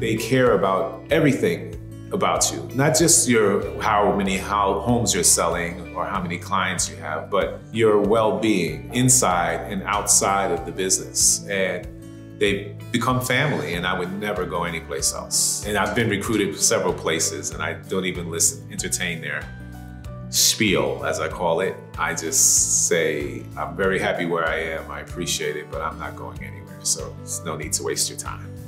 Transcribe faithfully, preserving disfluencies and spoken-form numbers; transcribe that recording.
They care about everything about you, not just your how many how homes you're selling or how many clients you have, but your well-being inside and outside of the business. And they become family, and I would never go anyplace else. And I've been recruited to several places, and I don't even listen, entertain their spiel, as I call it. I just say, I'm very happy where I am, I appreciate it, but I'm not going anywhere, so there's no need to waste your time.